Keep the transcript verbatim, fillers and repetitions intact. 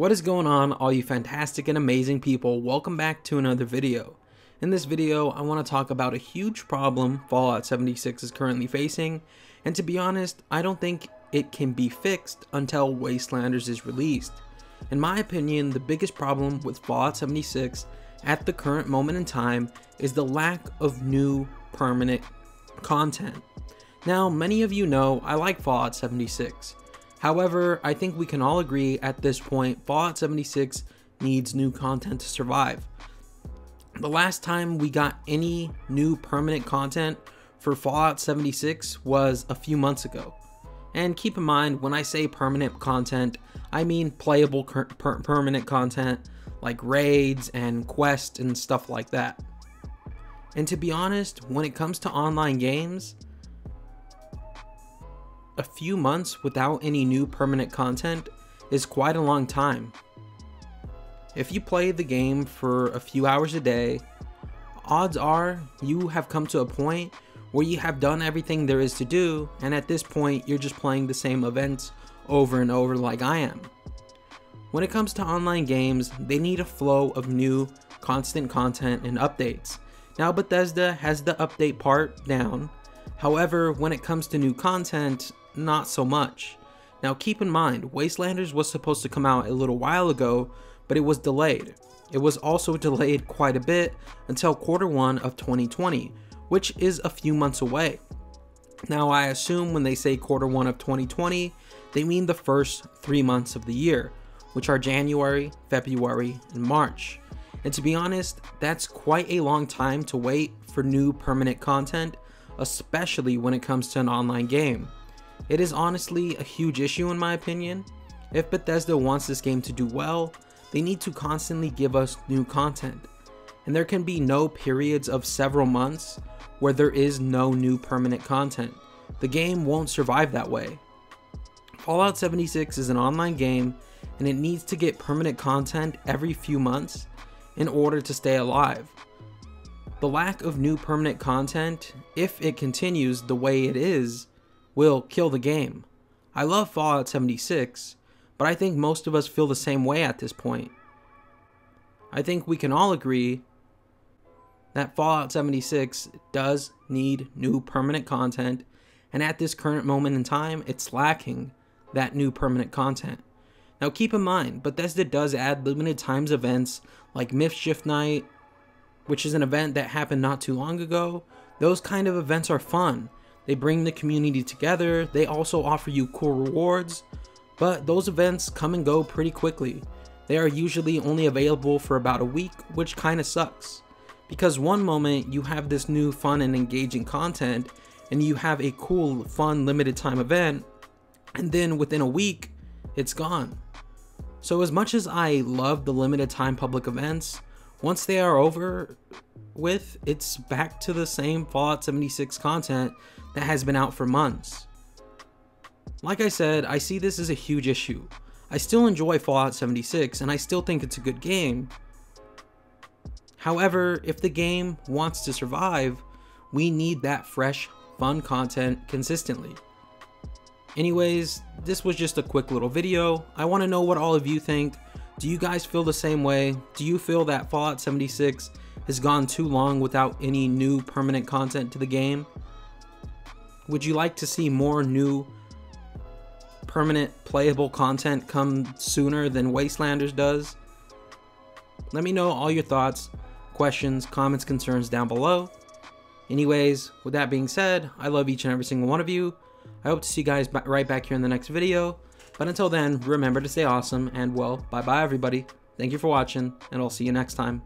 What is going on, all you fantastic and amazing people? Welcome back to another video. In this video, I want to talk about a huge problem Fallout seventy-six is currently facing, and to be honest, I don't think it can be fixed until Wastelanders is released. In my opinion, the biggest problem with Fallout seventy-six at the current moment in time is the lack of new permanent content. Now, many of you know I like Fallout seventy-six. However, I think we can all agree at this point, Fallout seventy-six needs new content to survive. The last time we got any new permanent content for Fallout seventy-six was a few months ago. And keep in mind, when I say permanent content, I mean playable per permanent content like raids and quests and stuff like that. And to be honest, when it comes to online games, a few months without any new permanent content is quite a long time. If you play the game for a few hours a day, odds are you have come to a point where you have done everything there is to do, and at this point you're just playing the same events over and over like I am. When it comes to online games, they need a flow of new constant content and updates. Now Bethesda has the update part down, however when it comes to new content, not so much. Now keep in mind, Wastelanders was supposed to come out a little while ago, but it was delayed. It was also delayed quite a bit until quarter one of twenty twenty, which is a few months away. Now I assume when they say quarter one of twenty twenty, they mean the first three months of the year, which are January, February, and March. And to be honest, that's quite a long time to wait for new permanent content, especially when it comes to an online game. It is honestly a huge issue in my opinion. If Bethesda wants this game to do well, they need to constantly give us new content. And there can be no periods of several months where there is no new permanent content. The game won't survive that way. Fallout seventy-six is an online game and it needs to get permanent content every few months in order to stay alive. The lack of new permanent content, if it continues the way it is, will kill the game. I love Fallout seventy-six, but I think most of us feel the same way at this point. I think we can all agree that Fallout seventy-six does need new permanent content, and at this current moment in time, it's lacking that new permanent content. Now keep in mind, Bethesda does add limited times events like Mischief Night, which is an event that happened not too long ago. Those kind of events are fun. They bring the community together. They also offer you cool rewards, but those events come and go pretty quickly. They are usually only available for about a week, which kind of sucks. Because one moment you have this new fun and engaging content and you have a cool, fun, limited time event, and then within a week, it's gone. So as much as I love the limited time public events, once they are over with, it's back to the same Fallout seventy-six content that has been out for months. Like I said, I see this as a huge issue. I still enjoy Fallout seventy-six and I still think it's a good game. However, if the game wants to survive, we need that fresh, fun content consistently. Anyways, this was just a quick little video. I want to know what all of you think. Do you guys feel the same way? Do you feel that Fallout seventy-six has gone too long without any new permanent content to the game? Would you like to see more new permanent playable content come sooner than Wastelanders does? Let me know all your thoughts, questions, comments, concerns down below. Anyways, with that being said, I love each and every single one of you. I hope to see you guys right back here in the next video. But until then, remember to stay awesome and, well, bye-bye everybody. Thank you for watching, and I'll see you next time.